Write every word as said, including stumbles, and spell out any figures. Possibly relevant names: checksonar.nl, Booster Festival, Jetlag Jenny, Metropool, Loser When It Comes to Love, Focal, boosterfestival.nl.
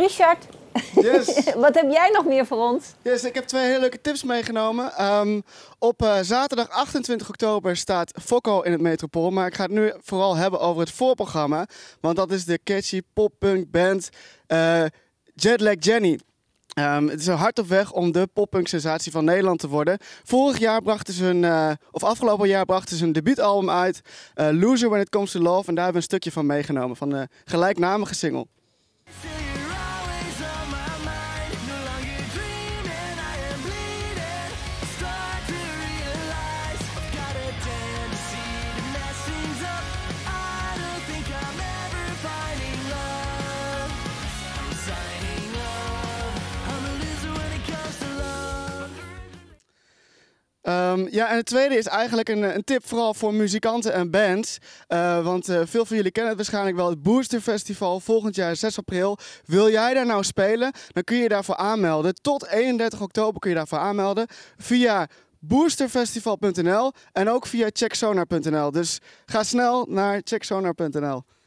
Richard, yes. Wat heb jij nog meer voor ons? Yes, ik heb twee hele leuke tips meegenomen. Um, op uh, zaterdag achtentwintig oktober staat Focal in het Metropool. Maar ik ga het nu vooral hebben over het voorprogramma. Want dat is de catchy pop-punk band uh, Jetlag Jenny. Um, het is hard op weg om de poppunk sensatie van Nederland te worden. Vorig jaar brachten ze hun, uh, of afgelopen jaar brachten ze hun debuutalbum uit, uh, Loser When It Comes to Love. En daar hebben we een stukje van meegenomen, van de gelijknamige single. Um, ja, en het tweede is eigenlijk een, een tip vooral voor muzikanten en bands. Uh, want uh, veel van jullie kennen het waarschijnlijk wel, het Booster Festival volgend jaar zes april. Wil jij daar nou spelen? Dan kun je daarvoor aanmelden. Tot eenendertig oktober kun je daarvoor aanmelden via boosterfestival punt n l en ook via checksonar punt n l. Dus ga snel naar checksonar punt n l.